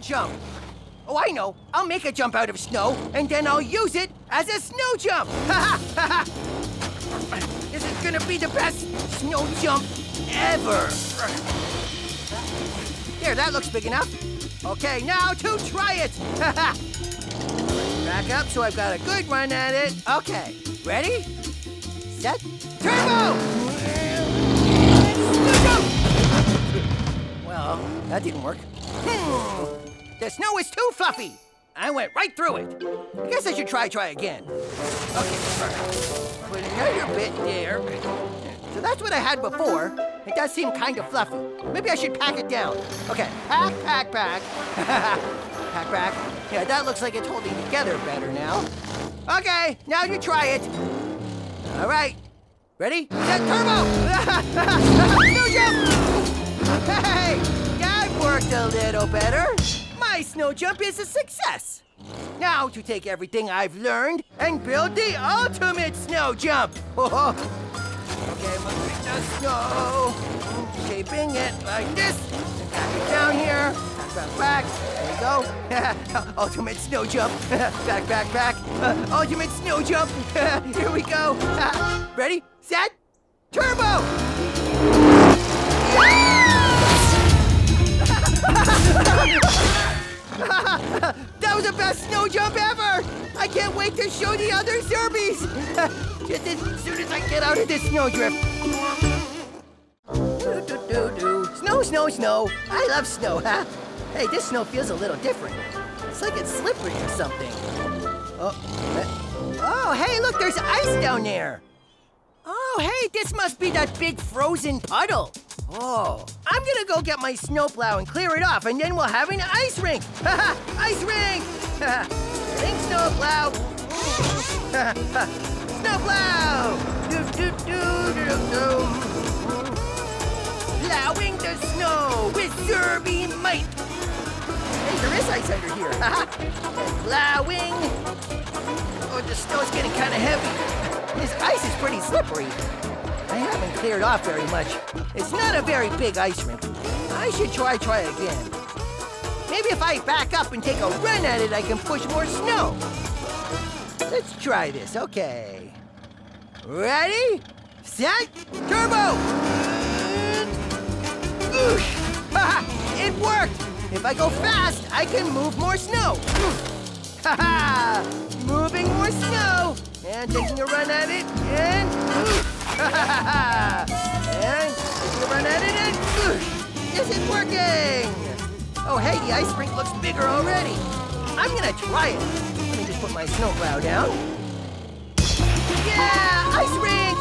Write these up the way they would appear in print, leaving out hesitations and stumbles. jump. Oh, I know. I'll make a jump out of snow, and then I'll use it as a snow jump. Ha ha ha! This is gonna be the best snow jump ever. There, that looks big enough. Okay, now to try it. Ha ha! Back up so I've got a good run at it. Okay, ready? Set, turbo! Well, that didn't work. The snow is too fluffy. I went right through it. I guess I should try again. Okay, put another bit there. So that's what I had before. It does seem kind of fluffy. Maybe I should pack it down. Okay, pack. Pack back. Yeah, that looks like it's holding together better now. Okay, now you try it. All right, ready? Set, turbo! Snow jump! Hey, that worked a little better. My snow jump is a success. Now to take everything I've learned and build the ultimate snow jump. Okay, moving the snow, shaping it like this. Pack it down here. Back. There you go. Ultimate snow jump. Back. Ultimate snow jump. Here we go. Ready, set, turbo! Yes! That was the best snow jump ever! I can't wait to show the other Zerbys! Just as soon as I get out of this snowdrift. Snow. I love snow, huh? Hey, this snow feels a little different. It's like it's slippery or something. Oh, hey, look, there's ice down there. Oh, hey, this must be that big frozen puddle. Oh, I'm gonna go get my snowplow and clear it off, and then we'll have an ice rink. Haha, ice rink! Rink snowplow. Snowplow! Plowing the snow with Zerby might. Hey, there is ice under here. Plowing. Oh, the snow's getting kind of heavy. This ice is pretty slippery. I haven't cleared off very much. It's not a very big ice rink. I should try again. Maybe if I back up and take a run at it, I can push more snow. Let's try this, okay. Ready, set, turbo! Goosh! It worked! If I go fast, I can move more snow. Moving more snow. And taking a run at it, and goosh! And taking a run at it, and goosh! This is working! Oh, hey, the ice rink looks bigger already. I'm gonna try it. Let me just put my snowplow down. Yeah, ice rink!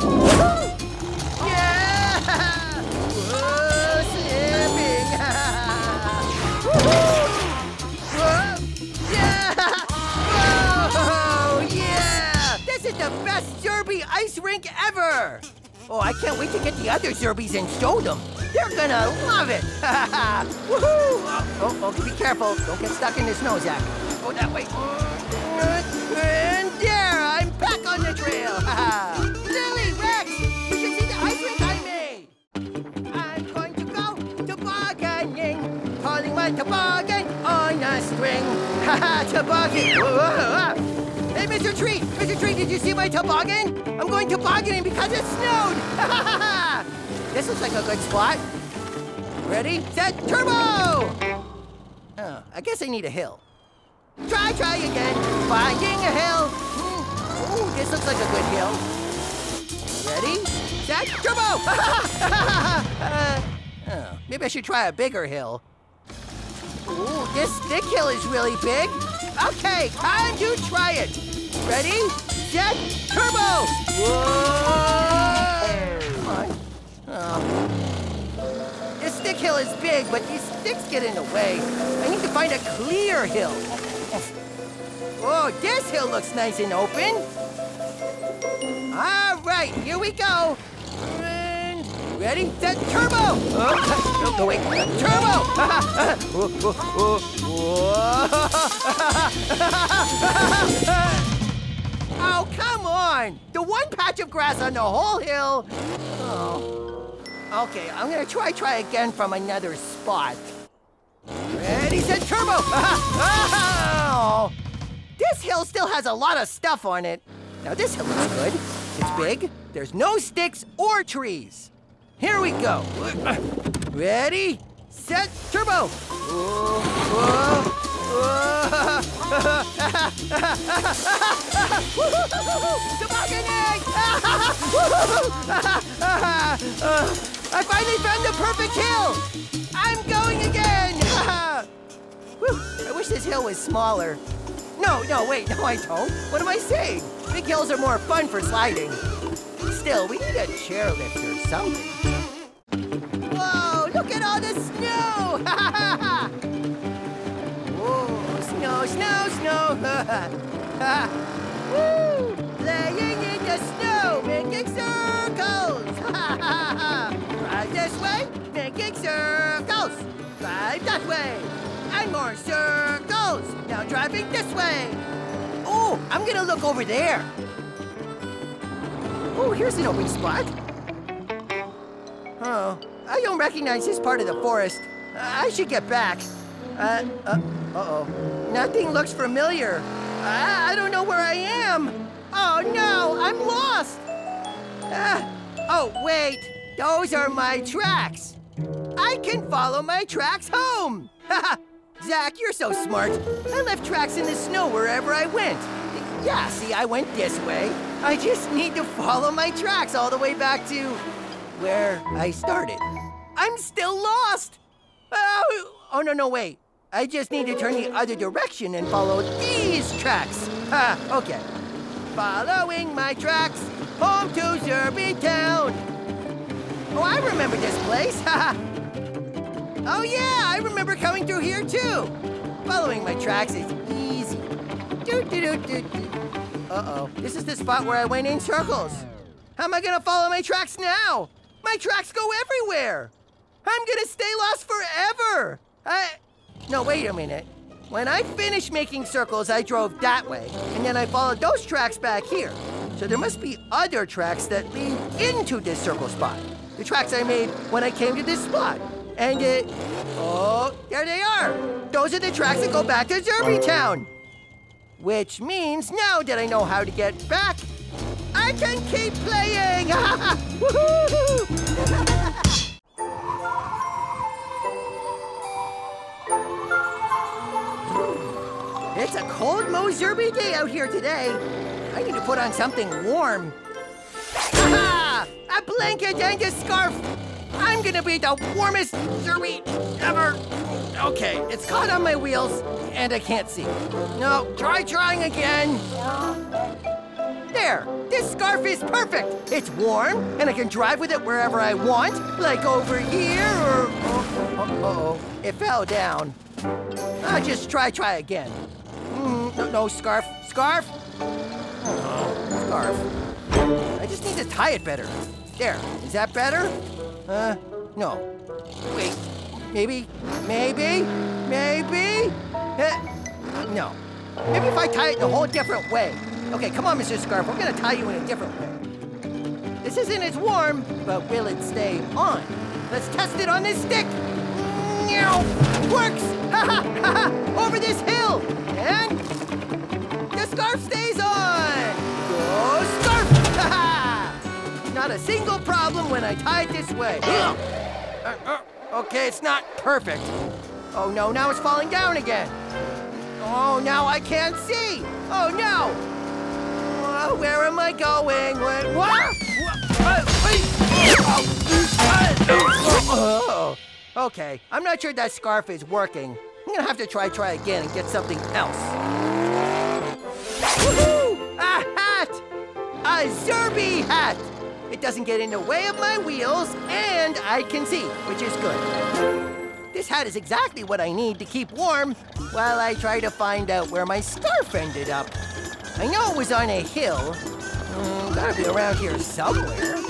Woo-hoo! Yeah! Whoa, slipping! Woo-hoo! Whoa! Yeah! Whoa! Yeah! This is the best Zerby ice rink ever! Oh, I can't wait to get the other Zerbys and show them. They're gonna love it! Woohoo! Oh, be careful. Don't get stuck in the snow, Zack. Go that way. And there! I'm back on the trail! Lily, Rex! You should see the ice rink I made! I'm going to go tobogganing. Calling my toboggan on a string. Toboggan! Hey, Mr. Treat! Mr. Treat, did you see my toboggan? I'm going tobogganing because it snowed! This looks like a good spot. Ready, set, turbo! Oh, I guess I need a hill. Try again. Finding a hill. Ooh, this looks like a good hill. Ready, set, turbo! Oh, maybe I should try a bigger hill. Ooh, this thick hill is really big. Okay, time to try it. Ready, set, turbo! Whoa! Come on. Oh. This thick hill is big, but these sticks get in the way. I need to find a clear hill. Oh, this hill looks nice and open. All right, here we go. And ready, set, turbo! Oh, no, wait, turbo! Oh, come on! The one patch of grass on the whole hill. Oh. Okay, I'm gonna try again from another spot. Ready, set, turbo! Oh. This hill still has a lot of stuff on it. Now this hill looks good. It's big. There's no sticks or trees. Here we go. Ready, set, turbo! Whoa, whoa, whoa. Tobogganing! I finally found the perfect hill! I'm going again! I wish this hill was smaller. No, wait, no, I don't. What am I saying? Big hills are more fun for sliding. Still, we need a chairlift or something. Whoa, look at all the snow! Whoa, snow. Woo! Playing in the snow, making circles! Drive this way, making circles! Drive that way, and more circles! Now driving this way! Oh, I'm gonna look over there! Oh, here's an open spot. Oh, I don't recognize this part of the forest. I should get back. Uh-oh. Nothing looks familiar. I don't know where I am. Oh, no, I'm lost. Oh, wait. Those are my tracks. I can follow my tracks home. Zack, you're so smart. I left tracks in the snow wherever I went. Yeah, see, I went this way. I just need to follow my tracks all the way back to where I started. I'm still lost. Oh, no, wait. I just need to turn the other direction and follow these tracks. Okay. Following my tracks, home to Zerby Town. Oh, I remember this place. Oh, yeah, I remember coming through here, too. Following my tracks is easy. Uh-oh, this is the spot where I went in circles. How am I gonna follow my tracks now? My tracks go everywhere. I'm gonna stay lost forever. No, wait a minute. When I finished making circles, I drove that way, and then I followed those tracks back here. So there must be other tracks that lead into this circle spot. The tracks I made when I came to this spot. And oh, there they are. Those are the tracks that go back to Zerby Town. Which means now that I know how to get back, I can keep playing! It's a cold Mo-Zerby day out here today. I need to put on something warm. A blanket and a scarf! I'm gonna be the warmest Zerby ever! Okay, it's caught on my wheels, and I can't see. No, trying again. There, this scarf is perfect. It's warm, and I can drive with it wherever I want, like over here or... Uh-oh, it fell down. I'll just try again. No, scarf. Oh, scarf. I just need to tie it better. There, is that better? No. Wait. Maybe? No. Maybe if I tie it in a whole different way. Okay, come on, Mr. Scarf, we're gonna tie you in a different way. This isn't as warm, but will it stay on? Let's test it on this stick. Works! Over this hill! And the scarf stays on! Go scarf! Not a single problem when I tie it this way. Okay, it's not perfect. Oh no, now it's falling down again. Oh, now I can't see. Oh no! Oh, where am I going? What? Okay, I'm not sure that scarf is working. I'm gonna have to try again and get something else. Woohoo! A hat! A Zerby hat! It doesn't get in the way of my wheels, and I can see, which is good. This hat is exactly what I need to keep warm while I try to find out where my scarf ended up. I know it was on a hill. Gotta be around here somewhere.